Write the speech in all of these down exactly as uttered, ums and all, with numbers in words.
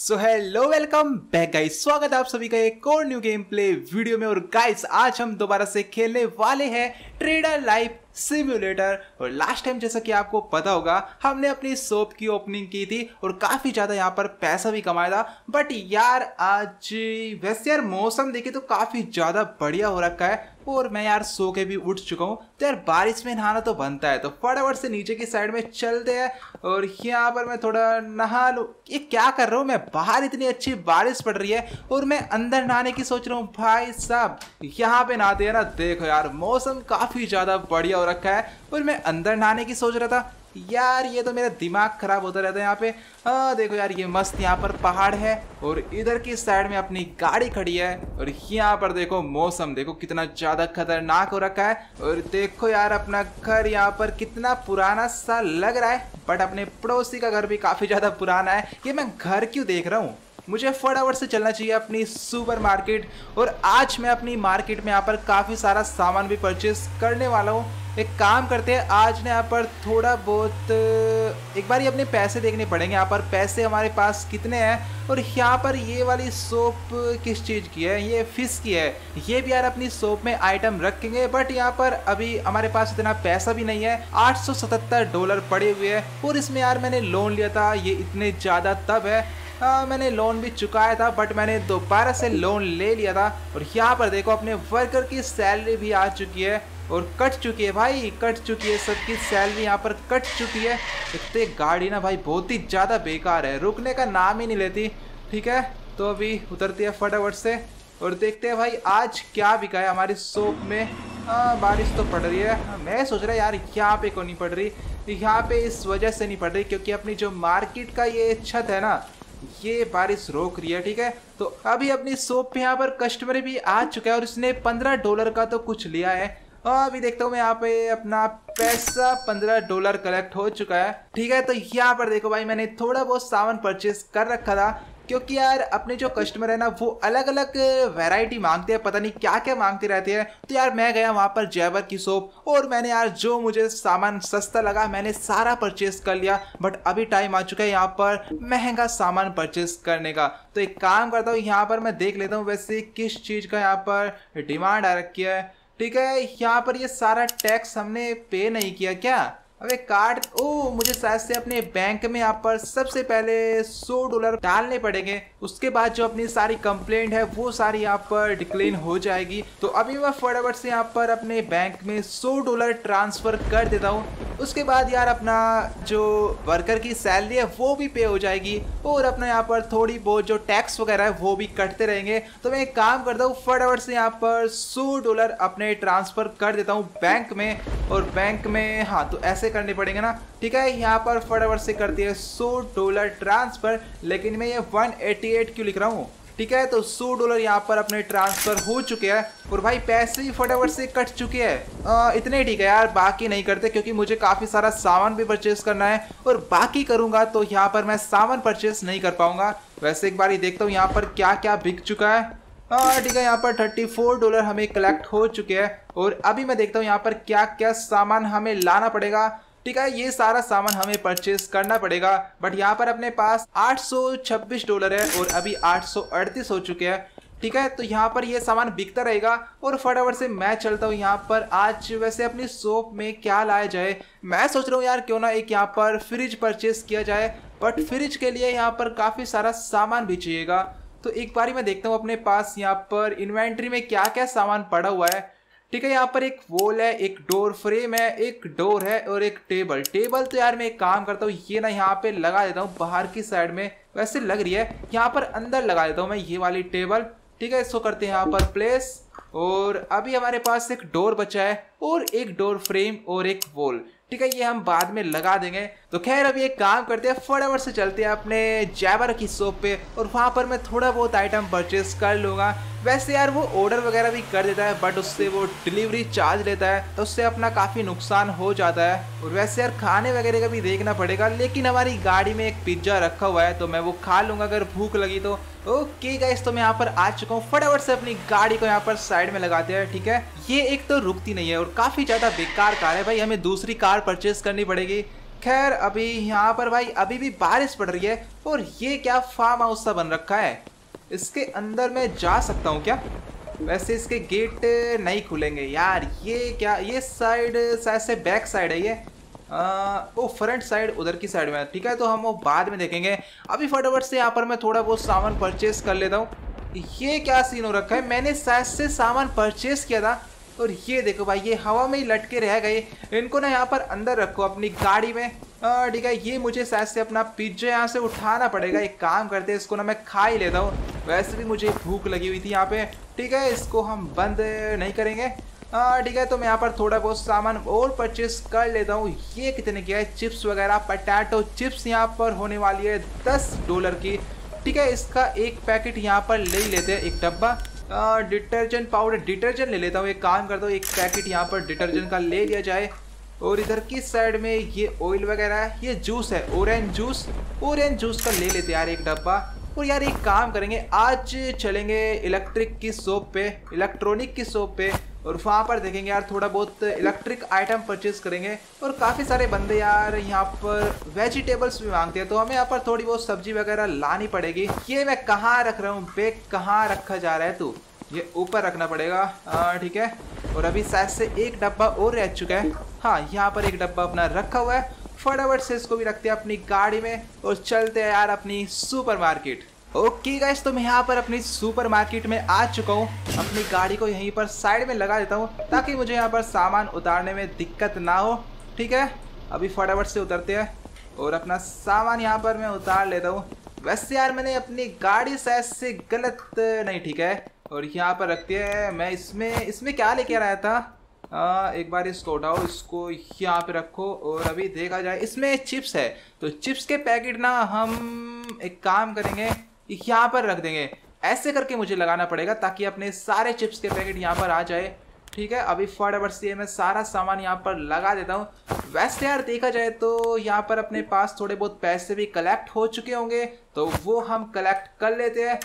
सो hello welcome back guys, स्वागत है आप सभी का एक और न्यू गेम प्ले वीडियो में। और गाइस आज हम दोबारा से खेलने वाले हैं ट्रेडर लाइफ सिम्युलेटर। और लास्ट टाइम जैसा कि आपको पता होगा हमने अपनी शॉप की ओपनिंग की थी और काफ़ी ज़्यादा यहाँ पर पैसा भी कमाया था। बट यार आज वैसे यार मौसम देखे तो काफ़ी ज़्यादा बढ़िया हो रखा है और मैं यार सो के भी उठ चुका हूँ। तो यार बारिश में नहाना तो बनता है, तो फटाफट से नीचे की साइड में चलते हैं और यहाँ पर मैं थोड़ा नहा लूँ। ये क्या कर रहा हूँ मैं, बाहर इतनी अच्छी बारिश पड़ रही है और मैं अंदर नहाने की सोच रहा हूँ। भाई साहब यहाँ पे नहाते हैं ना, देखो यार मौसम काफ़ी ज़्यादा बढ़िया रखा है और मैं अंदर नहाने की सोच रहा था। यार ये तो मेरा दिमाग खराब होता रहता है यहाँ पे। आ, देखो यार ये मस्त यहाँ पर पहाड़ है और इधर की साइड में अपनी गाड़ी खड़ी है और यहाँ पर देखो मौसम देखो कितना ज़्यादा खतरनाक हो रखा है। और देखो यार अपना घर यहाँ पर कितना पुराना सा लग रहा है, बट अपने पड़ोसी का घर भी काफ़ी ज़्यादा पुराना है। ये मैं घर क्यों देख रहा हूँ, मुझे फटाफट से चलना चाहिए अपनी सुपरमार्केट। और आज मैं अपनी मार्केट में यहाँ पर काफ़ी सारा सामान भी परचेस करने वाला हूँ। एक काम करते हैं, आज ना यहाँ पर थोड़ा बहुत एक बार ही अपने पैसे देखने पड़ेंगे। यहाँ पर पैसे हमारे पास कितने हैं। और यहाँ पर ये वाली सोप किस चीज़ की है, ये फिश की है। ये भी यार अपनी सोप में आइटम रखेंगे, बट यहाँ पर अभी हमारे पास इतना पैसा भी नहीं है। आठ सौ सतहत्तर डॉलर पड़े हुए हैं और इसमें यार मैंने लोन लिया था। ये इतने ज़्यादा तब है, आ, मैंने लोन भी चुकाया था, बट मैंने दोबारा से लोन ले लिया था। और यहाँ पर देखो अपने वर्कर की सैलरी भी आ चुकी है और कट चुकी है। भाई कट चुकी है, सबकी सैलरी यहाँ पर कट चुकी है। इतने गाड़ी ना भाई बहुत ही ज़्यादा बेकार है, रुकने का नाम ही नहीं लेती। ठीक है तो अभी उतरती है फटाफट से और देखते हैं भाई आज क्या बिका है हमारी शॉप में। आ, बारिश तो पड़ रही है, मैं सोच रहा यार यहाँ पे क्यों नहीं पड़ रही। यहाँ पे इस वजह से नहीं पड़ रही क्योंकि अपनी जो मार्केट का ये छत है ना, ये बारिश रोक रही है। ठीक है तो अभी अपनी शॉप पे यहाँ पर कस्टमर भी आ चुका है और इसने पंद्रह डॉलर का तो कुछ लिया है। अभी देखता हूँ मैं यहाँ पे अपना पैसा पंद्रह डॉलर कलेक्ट हो चुका है। ठीक है तो यहाँ पर देखो भाई मैंने थोड़ा बहुत सामान परचेज कर रखा था क्योंकि यार अपने जो कस्टमर है ना वो अलग अलग वैरायटी मांगते हैं, पता नहीं क्या क्या मांगते रहते हैं। तो यार मैं गया वहाँ पर जैबर की शॉप और मैंने यार जो मुझे सामान सस्ता लगा मैंने सारा परचेस कर लिया। बट अभी टाइम आ चुका है यहाँ पर महंगा सामान परचेस करने का। तो एक काम करता हूँ यहाँ पर मैं देख लेता हूँ वैसे किस चीज़ का यहाँ पर डिमांड आ रखी है। ठीक है यहाँ पर ये सारा टैक्स हमने पे नहीं किया क्या। अबे कार्ड, ओ मुझे शायद से अपने बैंक में यहाँ पर सबसे पहले सौ डॉलर डालने पड़ेंगे, उसके बाद जो अपनी सारी कंप्लेंट है वो सारी यहाँ पर डिक्लेन हो जाएगी। तो अभी मैं फटाफट से यहाँ पर अपने बैंक में सौ डॉलर ट्रांसफ़र कर देता हूँ। उसके बाद यार अपना जो वर्कर की सैलरी है वो भी पे हो जाएगी और अपना यहाँ पर थोड़ी बहुत जो टैक्स वगैरह है वो भी कटते रहेंगे। तो मैं एक काम करता हूँ फटाफट से यहाँ पर सौ डॉलर अपने ट्रांसफ़र कर देता हूँ बैंक में। और बैंक में हाँ तो ऐसे करने पड़ेंगे ना। ठीक है यहाँ पर फटाफट से करती है सौ डॉलर ट्रांसफ़र, लेकिन मैं ये एक सौ अट्ठासी क्यों लिख रहा हूँ। ठीक है तो सौ डॉलर यहाँ पर अपने ट्रांसफ़र हो चुके हैं और भाई पैसे भी फटाफट से कट चुके हैं। इतने ठीक है यार, बाकी नहीं करते क्योंकि मुझे काफ़ी सारा सामान भी परचेस करना है और बाकी करूँगा तो यहाँ पर मैं सामान परचेस नहीं कर पाऊँगा। वैसे एक बार ही देखता हूँ यहाँ पर क्या क्या बिक चुका है। ठीक है यहाँ पर चौंतीस डॉलर हमें कलेक्ट हो चुके हैं और अभी मैं देखता हूँ यहाँ पर क्या क्या सामान हमें लाना पड़ेगा। ठीक है ये सारा सामान हमें परचेस करना पड़ेगा, बट यहाँ पर अपने पास आठ सौ छब्बीस डॉलर है और अभी आठ सौ अड़तीस हो चुके हैं। ठीक है तो यहाँ पर ये सामान बिकता रहेगा और फटाफट से मैं चलता हूँ यहाँ पर। आज वैसे अपनी शॉप में क्या लाया जाए, मैं सोच रहा हूँ यार क्यों ना एक यहाँ पर फ्रिज परचेस किया जाए। बट फ्रिज के लिए यहाँ पर काफ़ी सारा सामान भी चाहिएगा। तो एक बारी मैं देखता हूँ अपने पास यहाँ पर इन्वेंट्री में क्या क्या सामान पड़ा हुआ है। ठीक है यहाँ पर एक वॉल है, एक डोर फ्रेम है, एक डोर है और एक टेबल। टेबल तो यार मैं एक काम करता हूँ ये ना यहाँ पे लगा देता हूँ बाहर की साइड में, वैसे लग रही है यहाँ पर अंदर लगा देता हूँ मैं ये वाली टेबल। ठीक है इसको करते हैं यहाँ पर प्लेस। और अभी हमारे पास एक डोर बचा है और एक डोर फ्रेम और एक वॉल। ठीक है ये हम बाद में लगा देंगे। तो खैर अभी एक काम करते हैं फटाफट से चलते हैं अपने जैबर की शॉप पे और वहाँ पर मैं थोड़ा बहुत आइटम परचेस कर लूँगा। वैसे यार वो ऑर्डर वगैरह भी कर देता है बट उससे वो डिलीवरी चार्ज लेता है तो उससे अपना काफ़ी नुकसान हो जाता है। और वैसे यार खाने वगैरह का भी देखना पड़ेगा, लेकिन हमारी गाड़ी में एक पिज्ज़ा रखा हुआ है तो मैं वो खा लूँगा अगर भूख लगी तो। ओके गाइस तो मैं यहाँ पर आ चुका हूँ, फटाफट से अपनी गाड़ी को यहाँ पर साइड में लगाते हैं। ठीक है ये एक तो रुकती नहीं है और काफ़ी ज़्यादा बेकार कार है भाई, हमें दूसरी कार परचेस करनी पड़ेगी। खैर अभी यहाँ पर भाई अभी भी बारिश पड़ रही है। और ये क्या फार्म हाउस सा बन रखा है, इसके अंदर मैं जा सकता हूँ क्या? वैसे इसके गेट नहीं खुलेंगे यार। ये क्या, ये साइड शायद से बैक साइड है, ये आ, वो फ्रंट साइड उधर की साइड में। ठीक है तो हम वो बाद में देखेंगे, अभी फटाफट से यहाँ पर मैं थोड़ा बहुत सामान परचेस कर लेता हूँ। ये क्या सीन हो रखा है, मैंने शायद से सामान परचेस किया था और ये देखो भाई ये हवा में ही लटके रह गए। इनको ना यहाँ पर अंदर रखो अपनी गाड़ी में। ठीक है ये मुझे शायद से अपना पिज्जा यहाँ से उठाना पड़ेगा। एक काम करते हैं इसको ना मैं खा ही लेता हूँ, वैसे भी मुझे भूख लगी हुई थी यहाँ पे। ठीक है इसको हम बंद नहीं करेंगे। ठीक है तो मैं यहाँ पर थोड़ा बहुत सामान और परचेस कर लेता हूँ। ये कितने की है, चिप्स वगैरह, पटैटो चिप्स यहाँ पर होने वाली है दस डॉलर की। ठीक है इसका एक पैकेट यहाँ पर ले लेते हैं, एक डब्बा। डिटर्जेंट पाउडर, डिटर्जेंट ले लेता हूँ। एक काम करता हूँ एक पैकेट यहाँ पर डिटर्जेंट का ले लिया जाए। और इधर किस साइड में ये ऑयल वगैरह है, ये जूस है ऑरेंज जूस, ऑरेंज जूस का ले लेते हैं यार एक डब्बा। और यार एक काम करेंगे, आज चलेंगे इलेक्ट्रिक की शॉप पे, इलेक्ट्रॉनिक की शॉप पे, और वहाँ पर देखेंगे यार थोड़ा बहुत इलेक्ट्रिक आइटम परचेज करेंगे। और काफ़ी सारे बंदे यार यहाँ पर वेजिटेबल्स भी मांगते हैं, तो हमें यहाँ पर थोड़ी बहुत सब्जी वगैरह लानी पड़ेगी। ये मैं कहाँ रख रहा हूँ बे, कहाँ रखा जा रहा है तू, ये ऊपर रखना पड़ेगा। ठीक है और अभी शायद से एक डब्बा और रह चुका है। हाँ यहाँ पर एक डब्बा अपना रखा हुआ है, फटाफट से इसको भी रखते हैं अपनी गाड़ी में और चलते हैं यार अपनी सुपरमार्केट। ओके गाइस तो मैं यहाँ पर अपनी सुपरमार्केट में आ चुका हूँ। अपनी गाड़ी को यहीं पर साइड में लगा देता हूँ ताकि मुझे यहाँ पर सामान उतारने में दिक्कत ना हो। ठीक है अभी फटाफट से उतरते हैं और अपना सामान यहाँ पर मैं उतार लेता हूँ। वैसे यार मैंने अपनी गाड़ी शायद से गलत नहीं, ठीक है और यहाँ पर रखते हैं। मैं इसमें इसमें क्या लेके आया था, आ, एक बार इसको उठाओ, इसको यहाँ पे रखो। और अभी देखा जाए इसमें चिप्स है, तो चिप्स के पैकेट ना हम एक काम करेंगे यहाँ पर रख देंगे। ऐसे करके मुझे लगाना पड़ेगा ताकि अपने सारे चिप्स के पैकेट यहाँ पर आ जाए। ठीक है अभी फटाफट से मैं सारा सामान यहाँ पर लगा देता हूँ। वैसे यार देखा जाए तो यहाँ पर अपने पास थोड़े बहुत पैसे भी कलेक्ट हो चुके होंगे, तो वो हम कलेक्ट कर लेते हैं।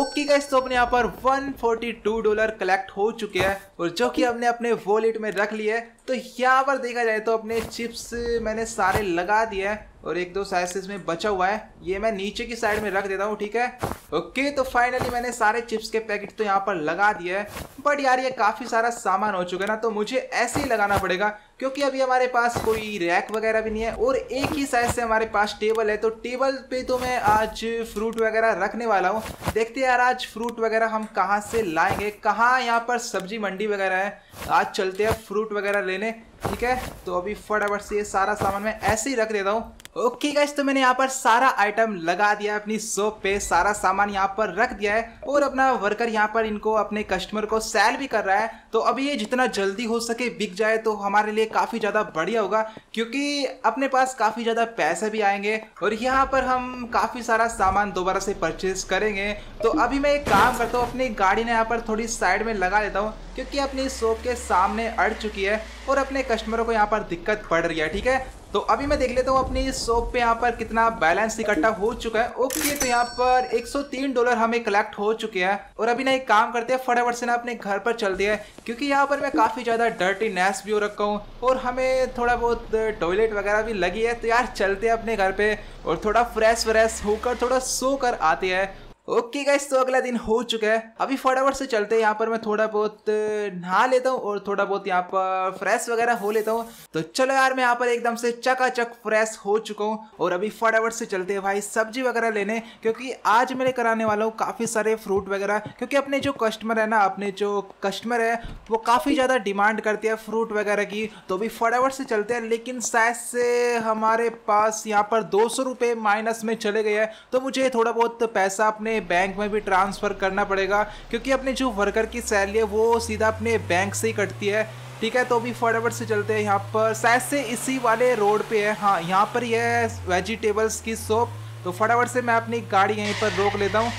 ओके गाइस तो अपने यहाँ पर एक सौ बयालीस डॉलर कलेक्ट हो चुके हैं और जो कि हमने अपने वॉलेट में रख लिए। तो यहाँ पर देखा जाए तो अपने चिप्स मैंने सारे लगा दिए हैं और एक दो साइज में बचा हुआ है, ये मैं नीचे की साइड में रख देता हूँ। ठीक है ओके तो फाइनली मैंने सारे चिप्स के पैकेट तो यहाँ पर लगा दिए हैं, बट यार ये काफ़ी सारा सामान हो चुका है ना, तो मुझे ऐसे ही लगाना पड़ेगा क्योंकि अभी हमारे पास कोई रैक वगैरह भी नहीं है। और एक ही साइज से हमारे पास टेबल है, तो टेबल पे तो मैं आज फ्रूट वगैरह रखने वाला हूँ। देखते हैं यार आज फ्रूट वगैरह हम कहाँ से लाएंगे, कहाँ यहाँ पर सब्जी मंडी वगैरह है। आज चलते हैं फ्रूट वगैरह लेने। ठीक है तो अभी फटाफट से ये सारा सामान मैं ऐसे ही रख देता हूँ। ओके गाइस तो मैंने यहाँ पर सारा आइटम लगा दिया है अपनी शॉप पे, सारा सामान यहाँ पर रख दिया है और अपना वर्कर यहाँ पर इनको अपने कस्टमर को सेल भी कर रहा है। तो अभी ये जितना जल्दी हो सके बिक जाए तो हमारे लिए काफ़ी ज़्यादा बढ़िया होगा, क्योंकि अपने पास काफ़ी ज़्यादा पैसे भी आएंगे और यहाँ पर हम काफ़ी सारा सामान दोबारा से परचेज करेंगे। तो अभी मैं एक काम करता हूँ, अपनी गाड़ी ने यहाँ पर थोड़ी साइड में लगा लेता हूँ क्योंकि अपनी शॉप के सामने अड़ चुकी है और अपने कस्टमरों को यहाँ पर दिक्कत पड़ रही है। ठीक है तो अभी मैं देख लेता हूँ अपनी शॉप पे यहाँ पर कितना बैलेंस इकट्ठा हो चुका है। ओके तो यहाँ पर एक सौ तीन डॉलर हमें कलेक्ट हो चुके हैं। और अभी ना एक काम करते हैं, फटाफट से ना अपने घर पर चलते हैं क्योंकि यहाँ पर मैं काफ़ी ज़्यादा डर्टी नेस भी हो रखा हूँ और हमें थोड़ा बहुत टॉयलेट वगैरह भी लगी है। तो यार चलते हैं अपने घर पे और थोड़ा फ्रेश व्रेश होकर थोड़ा सो कर आते हैं। ओके गाइस तो अगला दिन हो चुका है, अभी फटाफट से चलते हैं। यहाँ पर मैं थोड़ा बहुत नहा लेता हूँ और थोड़ा बहुत यहाँ पर फ्रेश वगैरह हो लेता हूँ। तो चलो यार मैं यहाँ पर एकदम से चकाचक फ्रेश हो चुका हूँ और अभी फटाफट से चलते हैं भाई सब्जी वगैरह लेने, क्योंकि आज मैं कराने वाला हूँ काफ़ी सारे फ्रूट वगैरह। क्योंकि अपने जो कस्टमर है ना, अपने जो कस्टमर है वो काफ़ी ज़्यादा डिमांड करते हैं फ्रूट वगैरह की। तो अभी फटाफट से चलते हैं, लेकिन शायद से हमारे पास यहाँ पर दो सौ रुपये माइनस में चले गए हैं, तो मुझे थोड़ा बहुत पैसा अपने बैंक में भी ट्रांसफर करना पड़ेगा क्योंकि अपने जो वर्कर की सैलरी है वो सीधा अपने बैंक से ही कटती है। ठीक है तो अभी फटाफट से चलते हैं। यहाँ पर शायद से इसी वाले रोड पे है, हाँ यहाँ पर यह है वेजिटेबल्स की शॉप। तो फटाफट से मैं अपनी गाड़ी यहीं पर रोक लेता हूँ।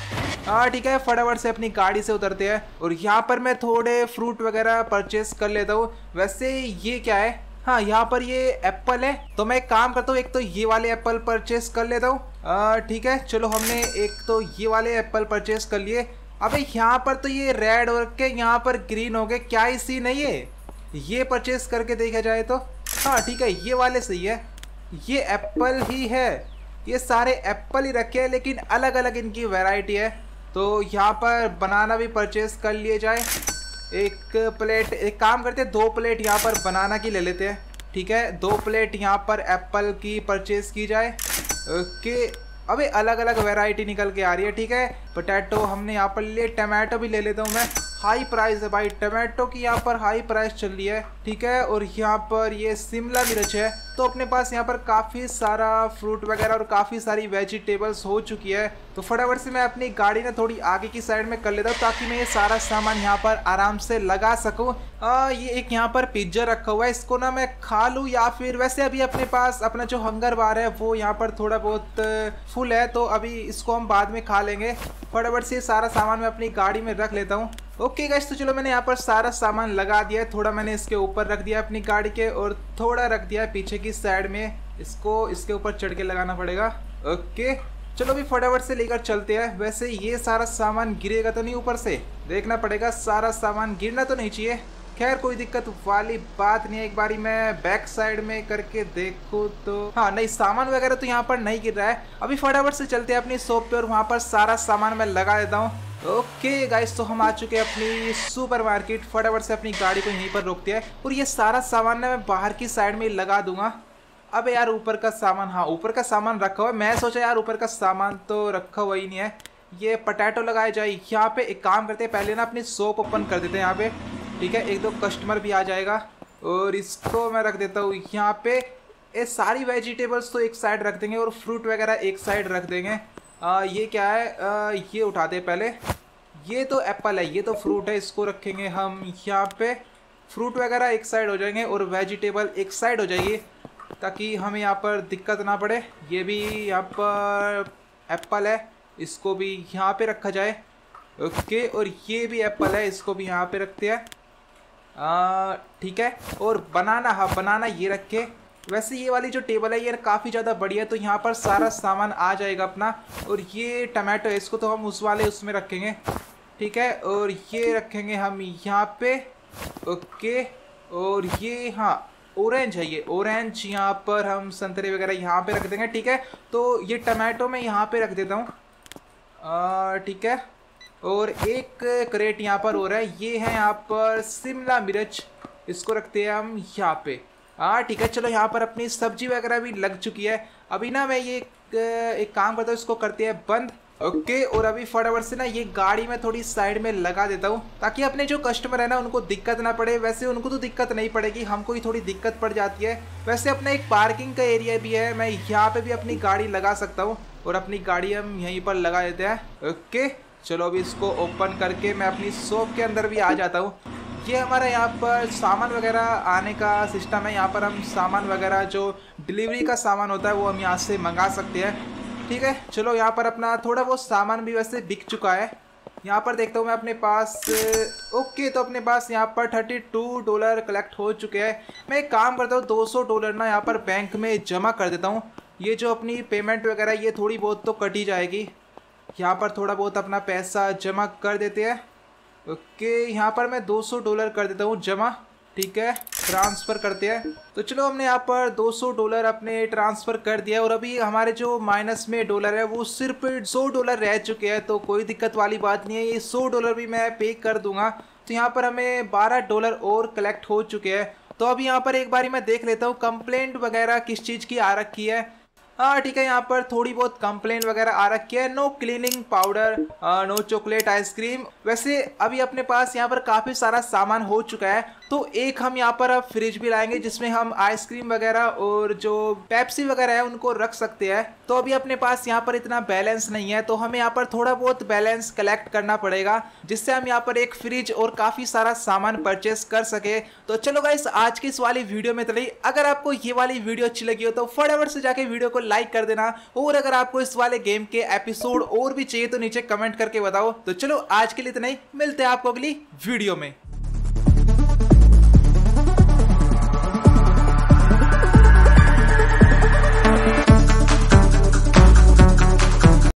हाँ ठीक है फटाफट से अपनी गाड़ी से उतरते हैं और यहाँ पर मैं थोड़े फ्रूट वगैरह परचेस कर लेता हूँ। वैसे ये क्या है, हाँ यहाँ पर ये एप्पल है, तो मैं एक काम करता हूँ एक तो ये वाले एप्पल परचेस कर लेता हूँ। ठीक है चलो हमने एक तो ये वाले एप्पल परचेस कर लिए। अबे यहाँ पर तो ये रेड हो के यहाँ पर ग्रीन हो गए, क्या इसी नहीं है ये परचेस करके देखा जाए तो? हाँ ठीक है ये वाले सही है, ये एप्पल ही है, ये सारे एप्पल ही रखे हैं लेकिन अलग अलग इनकी वैरायटी है। तो यहाँ पर बनाना भी परचेस कर लिए जाए, एक प्लेट, एक काम करते हैं दो प्लेट यहाँ पर बनाना की ले लेते हैं, ठीक है। दो प्लेट यहाँ पर एप्पल की परचेस की जाए। ओके, अबे अलग अलग वैरायटी निकल के आ रही है, ठीक है। पोटैटो हमने यहाँ पर लिए, टमाटो भी ले लेता हूँ मैं, हाई प्राइस है भाई टमाटो की, यहाँ पर हाई प्राइस चल रही है, ठीक है। और यहाँ पर ये शिमला मिर्च है। तो अपने पास यहाँ पर काफ़ी सारा फ्रूट वगैरह और काफ़ी सारी वेजिटेबल्स हो चुकी है। तो फटाफट से मैं अपनी गाड़ी ना थोड़ी आगे की साइड में कर लेता हूँ ताकि मैं ये सारा सामान यहाँ पर आराम से लगा सकूँ। ये एक यहाँ पर पिज्जा रखा हुआ है, इसको ना मैं खा लूँ या फिर वैसे अभी अपने पास अपना जो हंगर बार है वो यहाँ पर थोड़ा बहुत फुल है, तो अभी इसको हम बाद में खा लेंगे। फटाफट से सारा सामान मैं अपनी गाड़ी में रख लेता हूँ। ओके गाइस, तो चलो मैंने यहाँ पर सारा सामान लगा दिया है, थोड़ा मैंने इसके ऊपर रख दिया अपनी गाड़ी के और थोड़ा रख दिया पीछे की साइड में, इसको इसके ऊपर चढ़ के लगाना पड़ेगा। ओके चलो भी फटाफट से लेकर चलते हैं। वैसे ये सारा सामान गिरेगा तो नहीं, ऊपर से देखना पड़ेगा, सारा सामान गिरना तो नहीं चाहिए। खैर कोई दिक्कत वाली बात नहीं है, एक बारी मैं बैक साइड में करके देखूँ तो हाँ, नहीं सामान वगैरह तो यहाँ पर नहीं गिर रहा है। अभी फटाफट से चलते हैं अपनी शॉप पे और वहाँ पर सारा सामान मैं लगा देता हूँ। ओके okay गाइस, तो हम आ चुके हैं अपनी सुपरमार्केट। फटाफट से अपनी गाड़ी को यहीं पर रोकते हैं और ये सारा सामान ना मैं बाहर की साइड में लगा दूंगा। अब यार ऊपर का सामान, हाँ ऊपर का सामान रखा हुआ है, मैं सोचा यार ऊपर का सामान तो रखा हुआ ही नहीं है। ये पोटैटो लगाए जाए यहाँ पे। एक काम करते हैं, पहले ना अपनी शॉप ओपन कर देते हैं यहाँ पे, ठीक है। एक दो कस्टमर भी आ जाएगा और इसको मैं रख देता हूँ यहाँ पे। ये सारी वेजिटेबल्स तो एक साइड रख देंगे और फ्रूट वगैरह एक साइड रख देंगे। आ, ये क्या है, आ, ये उठाते पहले, ये तो एप्पल है, ये तो फ्रूट है, इसको रखेंगे हम यहाँ पे। फ्रूट वगैरह एक साइड हो जाएंगे और वेजिटेबल एक साइड हो जाएगी ताकि हमें यहाँ पर दिक्कत ना पड़े। ये भी यहाँ पर एप्पल है, इसको भी यहाँ पे रखा जाए। ओके, और ये भी एप्पल है, इसको भी यहाँ पे रखते हैं, ठीक है। और बनाना, हाँ बनाना ये रखे। वैसे ये वाली जो टेबल है ये काफ़ी ज़्यादा बढ़िया है, तो यहाँ पर सारा सामान आ जाएगा अपना। और ये टमाटो है, इसको तो हम उस वाले उसमें रखेंगे, ठीक है। और ये रखेंगे हम यहाँ पे, ओके। और ये हाँ ऑरेंज है, ये ऑरेंज यहाँ पर हम संतरे वगैरह यहाँ पे रख देंगे, ठीक है। तो ये टमाटो मैं यहाँ पे रख देता हूँ, ठीक है। और एक क्रेट यहाँ पर हो रहा है, ये है यहाँ पर शिमला मिर्च, इसको रखते हैं हम यहाँ पे, हाँ ठीक है। चलो यहाँ पर अपनी सब्जी वगैरह भी लग चुकी है। अभी ना मैं ये एक, एक काम करता हूँ, इसको करते हैं बंद। ओके, और अभी फटाफट से ना ये गाड़ी में थोड़ी साइड में लगा देता हूँ ताकि अपने जो कस्टमर है ना उनको दिक्कत ना पड़े। वैसे उनको तो दिक्कत नहीं पड़ेगी, हमको ही थोड़ी दिक्कत पड़ जाती है। वैसे अपना एक पार्किंग का एरिया भी है, मैं यहाँ पे भी अपनी गाड़ी लगा सकता हूँ और अपनी गाड़ी हम यहीं पर लगा देते हैं। ओके चलो अभी इसको ओपन करके मैं अपनी शॉप के अंदर भी आ जाता हूँ। ये हमारा यहाँ पर सामान वगैरह आने का सिस्टम है, यहाँ पर हम सामान वगैरह जो डिलीवरी का सामान होता है वो हम यहाँ से मंगा सकते हैं, ठीक है। चलो यहाँ पर अपना थोड़ा बहुत सामान भी वैसे बिक चुका है। यहाँ पर देखता हूँ मैं अपने पास, ओके तो अपने पास यहाँ पर थर्टी टू डॉलर कलेक्ट हो चुके हैं। मैं एक काम करता हूँ, दो सौ डॉलर ना यहाँ पर बैंक में जमा कर देता हूँ। ये जो अपनी पेमेंट वगैरह ये थोड़ी बहुत तो कटी जाएगी। यहाँ पर थोड़ा बहुत अपना पैसा जमा कर देते हैं। ओके okay, यहाँ पर मैं दो सौ डॉलर कर देता हूँ जमा, ठीक है। ट्रांसफ़र करते हैं, तो चलो हमने यहाँ पर दो सौ डॉलर अपने ट्रांसफ़र कर दिया और अभी हमारे जो माइनस में डॉलर है वो सिर्फ सौ डॉलर रह चुके हैं। तो कोई दिक्कत वाली बात नहीं है, ये सौ डॉलर भी मैं पे कर दूंगा। तो यहाँ पर हमें बारह डॉलर और कलेक्ट हो चुके हैं। तो अभी यहाँ पर एक बारी मैं देख लेता हूँ कंप्लेंट वगैरह किस चीज़ की आ रखी है। हाँ ठीक है, यहाँ पर थोड़ी बहुत कंप्लेंट वगैरह आ रखी है। No cleaning powder, no chocolate ice cream. वैसे अभी अपने पास यहाँ पर काफ़ी सारा सामान हो चुका है, तो एक हम यहाँ पर अब फ्रिज भी लाएंगे जिसमें हम आइसक्रीम वगैरह और जो पेप्सी वगैरह है उनको रख सकते हैं। तो अभी अपने पास यहाँ पर इतना बैलेंस नहीं है, तो हमें यहाँ पर थोड़ा बहुत बैलेंस कलेक्ट करना पड़ेगा जिससे हम यहाँ पर एक फ्रिज और काफ़ी सारा सामान परचेस कर सके। तो चलो गाइस, आज की इस वाली वीडियो में इतना ही। अगर आपको ये वाली वीडियो अच्छी लगी हो तो फटाफट से जाके वीडियो को लाइक कर देना, और अगर आपको इस वाले गेम के एपिसोड और भी चाहिए तो नीचे कमेंट करके बताओ। तो चलो आज के लिए इतना ही, मिलते हैं आपको अगली वीडियो में।